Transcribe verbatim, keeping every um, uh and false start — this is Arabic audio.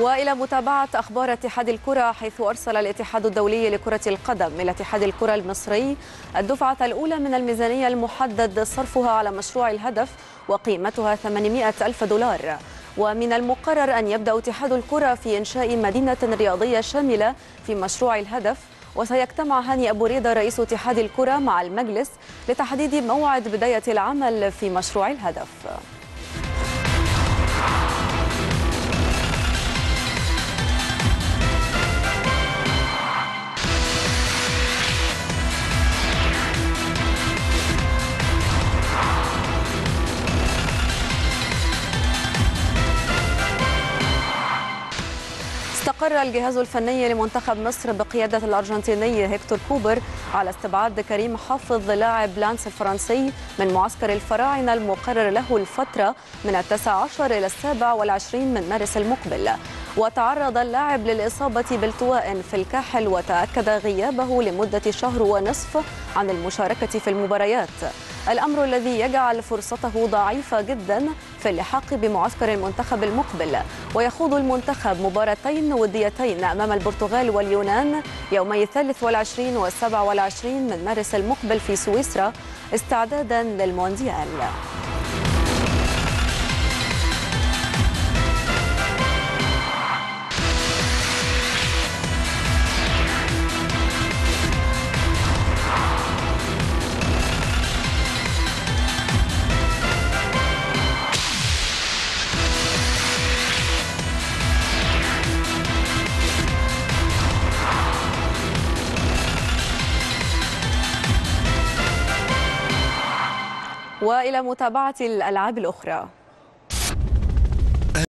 وإلى متابعة أخبار اتحاد الكرة، حيث أرسل الاتحاد الدولي لكرة القدم إلى اتحاد الكرة المصري الدفعة الأولى من الميزانية المحدد صرفها على مشروع الهدف وقيمتها ثمانمائة ألف دولار. ومن المقرر أن يبدأ اتحاد الكرة في إنشاء مدينة رياضية شاملة في مشروع الهدف، وسيجتمع هاني أبو ريدة رئيس اتحاد الكرة مع المجلس لتحديد موعد بداية العمل في مشروع الهدف. استقر الجهاز الفني لمنتخب مصر بقيادة الأرجنتيني هيكتور كوبر على استبعاد كريم حافظ لاعب لانس الفرنسي من معسكر الفراعنة المقرر له الفترة من التاسع عشر إلى السابع والعشرين من مارس المقبل. وتعرض اللاعب للإصابة بالتواء في الكاحل، وتأكد غيابه لمدة شهر ونصف عن المشاركة في المباريات، الأمر الذي يجعل فرصته ضعيفة جدا في اللحاق بمعسكر المنتخب المقبل. ويخوض المنتخب مباراتين وديتين أمام البرتغال واليونان يومي الثالث والعشرين والسبع والعشرين من مارس المقبل في سويسرا استعدادا للمونديال. وإلى متابعة الألعاب الأخرى.